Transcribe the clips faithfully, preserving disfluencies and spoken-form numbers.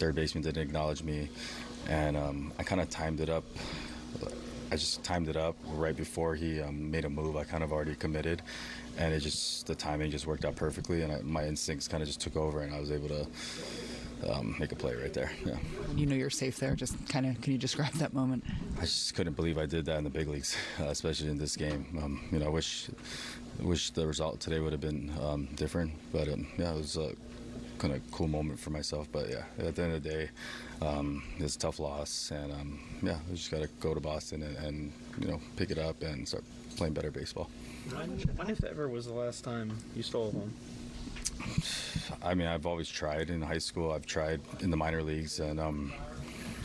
third baseman didn't acknowledge me, and um, I kind of timed it up. I just timed it up right before he um, made a move. I kind of already committed, and it just the timing just worked out perfectly, and I, my instincts kind of just took over, and I was able to um, make a play right there. Yeah. You know you're safe there. Just kind of, can you describe that moment? I just couldn't believe I did that in the big leagues, uh, especially in this game. Um, you know, I wish, wish the result today would have been um, different, but um, yeah, it was a kind of cool moment for myself. But yeah, at the end of the day, um, it's a tough loss, and um, yeah, we just got to go to Boston and, and you know pick it up and start playing better baseball. When, if ever, was the last time you stole one? I mean, I've always tried in high school. I've tried in the minor leagues, and um,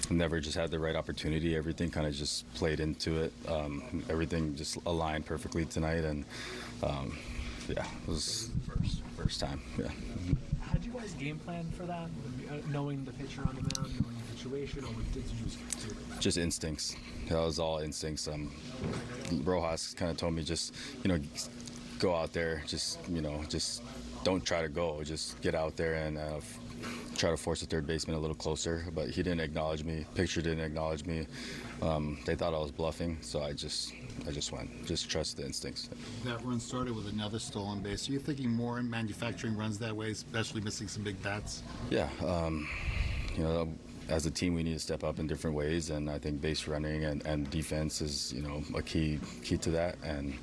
never just had the right opportunity. Everything kind of just played into it. Um, everything just aligned perfectly tonight, and um, yeah, it was first first time. Yeah. Had you guys game plan for that, knowing the pitcher on the mound, knowing the situation, or did you just? Just instincts. That was all instincts. Um, Rojas kind of told me just, you know, go out there, just you know, just. Don't try to go, just get out there and uh, f- try to force the third baseman a little closer. But he didn't acknowledge me. Pitcher didn't acknowledge me. Um, they thought I was bluffing, so I just I just went. Just trust the instincts. That run started with another stolen base. Are you thinking more in manufacturing runs that way, especially missing some big bats? Yeah. Um, you know, as a team, we need to step up in different ways, and I think base running and, and defense is, you know, a key key to that. And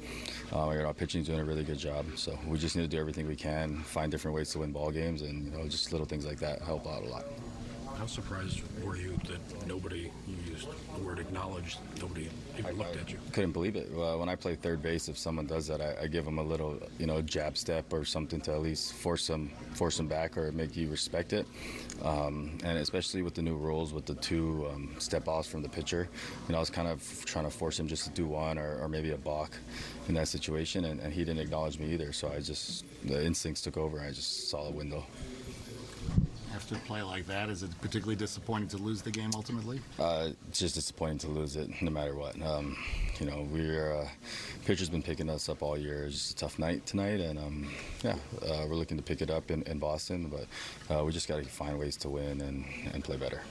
Um, I got our pitching doing a really good job, so we just need to do everything we can, find different ways to win ball games, and you know, just little things like that help out a lot. How surprised were you that nobody, you used the word acknowledged, nobody even looked I, I at you? Couldn't believe it. Uh, when I play third base, if someone does that, I, I give them a little, you know, jab step or something to at least force them, force them back or make you respect it. Um, and especially with the new rules, with the two um, step offs from the pitcher, you know, I was kind of trying to force him just to do one or, or maybe a balk in that situation, and, and he didn't acknowledge me either. So I just, the instincts took over, and I just saw the window. After a play like that, is it particularly disappointing to lose the game ultimately? Uh, it's just disappointing to lose it, no matter what. Um, you know, we're uh, pitcher's been picking us up all year. It's just a tough night tonight, and um, yeah, uh, we're looking to pick it up in, in Boston. But uh, we just got to find ways to win and, and play better.